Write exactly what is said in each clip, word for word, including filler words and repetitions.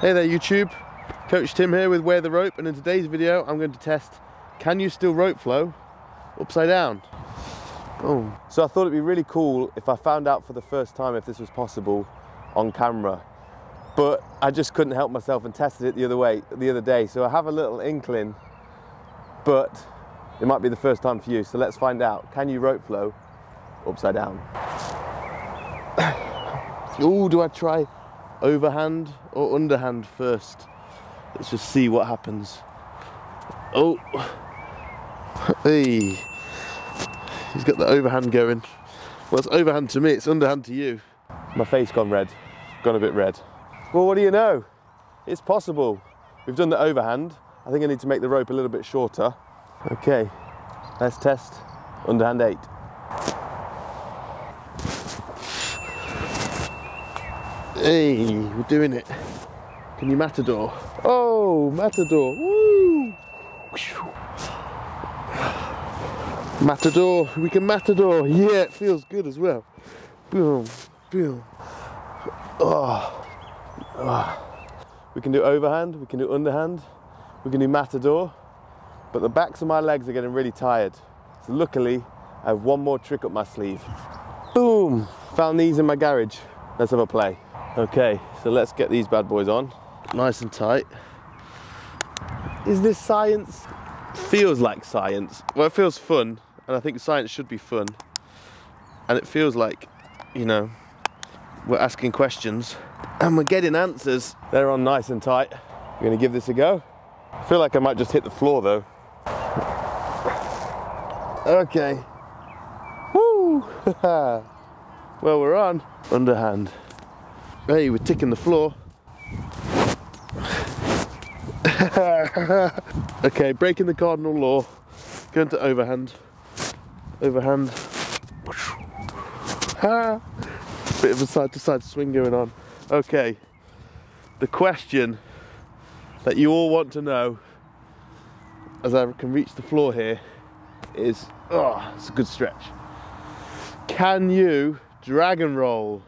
Hey there YouTube, Coach Tim here with Wear the Rope, and in today's video I'm going to test, can you still rope flow upside down? Boom. So I thought it'd be really cool if I found out for the first time if this was possible on camera, but I just couldn't help myself and tested it the other way, the other day, so I have a little inkling, but it might be the first time for you, so let's find out. Can you rope flow upside down? Ooh, do I try overhand or underhand first? Let's just see what happens. Oh, hey, he's got the overhand going. Well, it's overhand to me, it's underhand to you. My face gone red, gone a bit red. Well, what do you know? It's possible. We've done the overhand. I think I need to make the rope a little bit shorter. Okay, let's test underhand eight. Hey, we're doing it. Can you matador? Oh, matador. Woo! Matador. We can matador. Yeah, it feels good as well. Boom, boom. Oh. Oh. We can do overhand, we can do underhand, we can do matador, but the backs of my legs are getting really tired. So luckily, I have one more trick up my sleeve. Boom! Found these in my garage. Let's have a play. Okay, so let's get these bad boys on. Nice and tight. Is this science? Feels like science. Well, it feels fun, and I think science should be fun. And it feels like, you know, we're asking questions and we're getting answers. They're on nice and tight. I'm gonna give this a go. I feel like I might just hit the floor though. Okay. Woo! Well, we're on. Underhand. Hey, we're ticking the floor. Okay, breaking the cardinal law. Going to overhand. Overhand. Bit of a side-to-side swing going on. Okay, the question that you all want to know as I can reach the floor here is, oh, it's a good stretch. Can you dragon roll?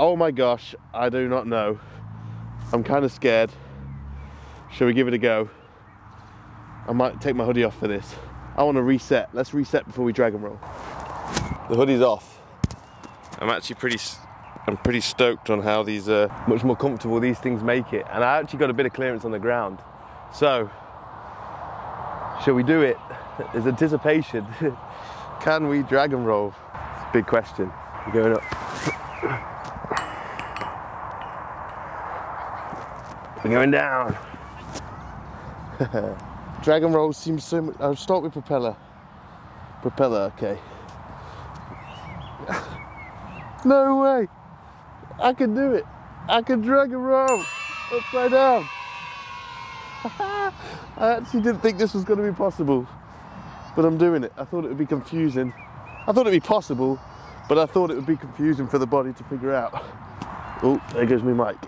Oh my gosh, I do not know. I'm kind of scared. Shall we give it a go? I might take my hoodie off for this. I want to reset. Let's reset before we dragon roll. The hoodie's off. I'm actually pretty, I'm pretty stoked on how these are, much more comfortable these things make it. And I actually got a bit of clearance on the ground. So, shall we do it? There's anticipation. Can we dragon roll? It's a big question. We're going up. We're going down. Dragon roll seems so much. I'll start with propeller. Propeller, okay. No way. I can do it. I can dragon roll upside down. I actually didn't think this was going to be possible, but I'm doing it. I thought it would be confusing. I thought it would be possible, but I thought it would be confusing for the body to figure out. Oh, there goes my mic.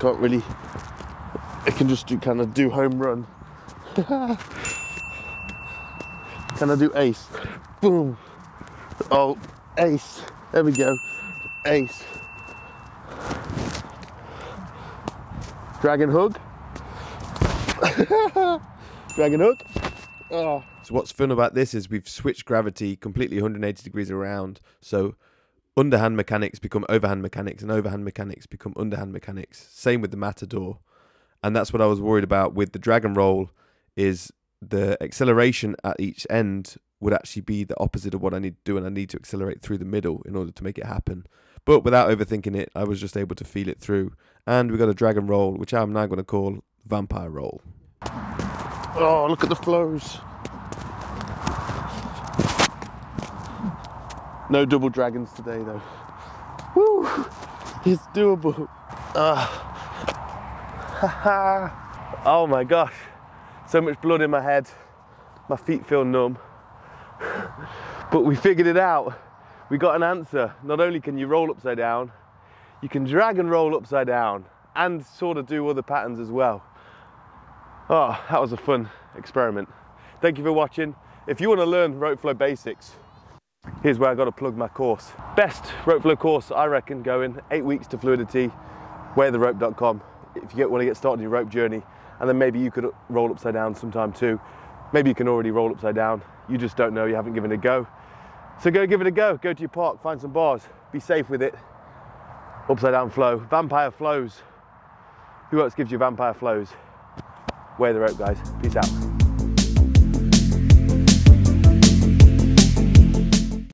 Can't really, I can just do, kind of do home run. Can I do ace? Boom. Oh, ace. There we go. Ace. Dragon hug. Dragon hug. Oh. So what's fun about this is we've switched gravity completely one hundred eighty degrees around. So underhand mechanics become overhand mechanics and overhand mechanics become underhand mechanics. Same with the matador. And that's what I was worried about with the dragon roll, is the acceleration at each end would actually be the opposite of what I need to do, and I need to accelerate through the middle in order to make it happen. But without overthinking it, I was just able to feel it through. And we got a dragon roll, which I'm now going to call vampire roll. Oh, look at the flows. No double dragons today though. Woo! It's doable. Uh. Oh my gosh. So much blood in my head. My feet feel numb. But we figured it out. We got an answer. Not only can you roll upside down, you can drag and roll upside down and sort of do other patterns as well. Oh, that was a fun experiment. Thank you for watching. If you want to learn rope flow basics, Here's where I got to plug my course. Best rope flow course, I reckon, going eight weeks to fluidity, wear the rope dot com. If you want to get started on your rope journey, and then maybe you could roll upside down sometime too. Maybe you can already roll upside down. You just don't know, you haven't given it a go. So go give it a go. Go to your park, find some bars, be safe with it. Upside down flow, vampire flows. Who else gives you vampire flows? Wear the rope, guys. Peace out.